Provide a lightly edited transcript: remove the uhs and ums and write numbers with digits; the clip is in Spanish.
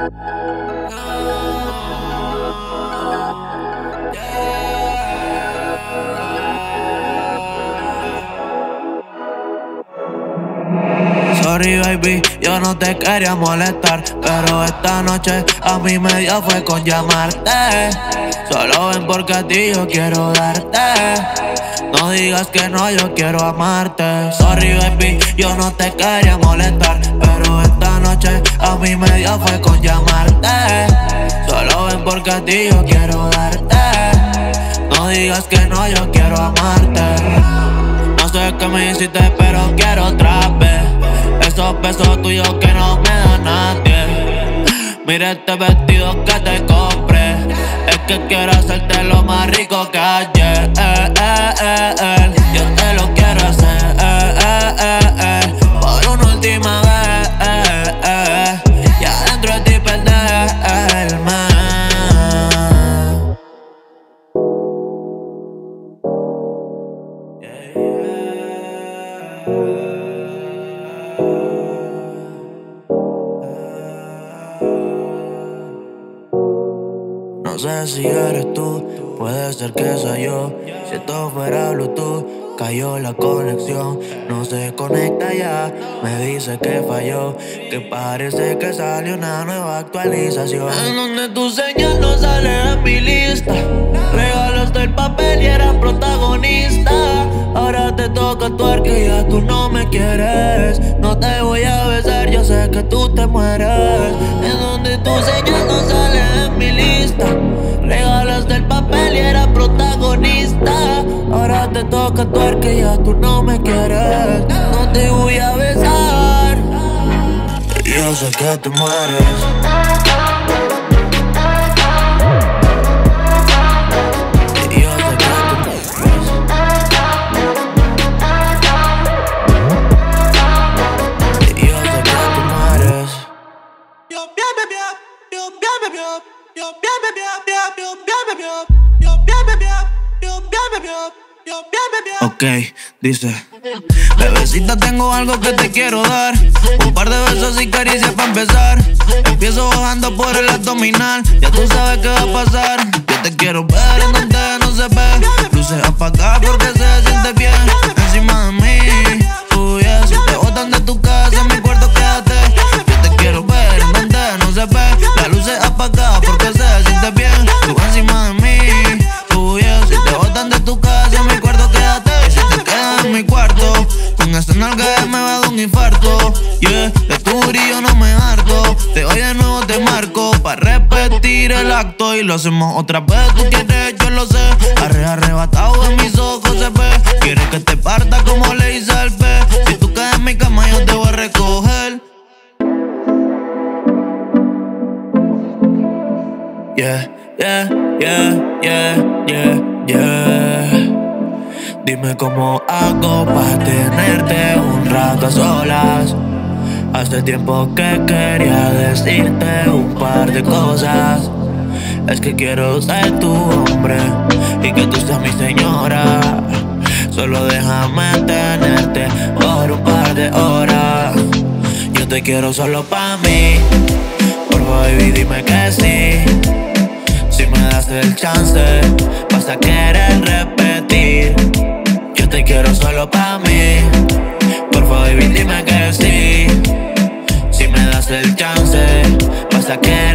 Sorry baby, yo no te quería molestar, pero esta noche a mi media fue con llamarte. Solo ven porque a ti yo quiero darte, no digas que no, yo quiero amarte. Sorry baby, yo no te quería molestar, pero esta noche a mi media fue con llamarte. Solo ven porque a ti yo quiero darte, no digas que no, yo quiero amarte. No sé qué me hiciste, pero quiero otra vez esos besos tuyos que no me da nadie. Mira este vestido que te compré, es que quiero hacerte lo más rico que ayer. Yo te lo quiero hacer por una última vez, y adentro de ti perderme. No sé si eres tú, puede ser que sea yo. Si esto fuera Bluetooth, cayó la conexión. No se conecta ya, me dice que falló, que parece que salió una nueva actualización. En donde tu señal no sale en mi lista, regalaste el papel y eras protagonista. Ahora te toca actuar que ya tú no me quieres. No te voy a besar, yo sé que tú te mueres. En donde tu señal no sale en mi lista, regalaste el papel y eras protagonista. Ahora te toca actuar que ya tú no me quieres. No te voy a besar, yo sé que te mueres. Ok, dice: bebecita, tengo algo que te quiero dar. Un par de besos y caricias para empezar. Empiezo bajando por el abdominal, ya tú sabes qué va a pasar. Yo te quiero ver en donde no se ve, luces apagadas porque se siente bien encima de mí. Uy, si te botan de tu casa, en mi cuarto quédate. Yo te quiero ver en donde no se ve, las luces apagadas porque se siente bien tú encima de mí. Uy, si te botan de tu casa, en mi cuarto quédate. En mi cuarto, con esta nalga me va a dar un infarto. Yeah, de tu brillo no me harto. Te doy de nuevo, te marco pa' repetir el acto y lo hacemos otra vez. Tú quieres, yo lo sé. Arrebatado en mis ojos se ve. Quieres que te parta como le hice al pez. Si tú caes en mi cama yo te voy a recoger. Yeah, yeah, yeah, yeah, yeah, yeah. Dime cómo hago para tenerte un rato a solas. Hace tiempo que quería decirte un par de cosas. Es que quiero ser tu hombre y que tú seas mi señora. Solo déjame tenerte por un par de horas. Yo te quiero solo pa' mí. Por favor, baby, dime que sí. Si me das el chance, vas a querer repetir. Te quiero solo pa' mí. Por favor, baby, dime que sí. Si me das el chance, vas a querer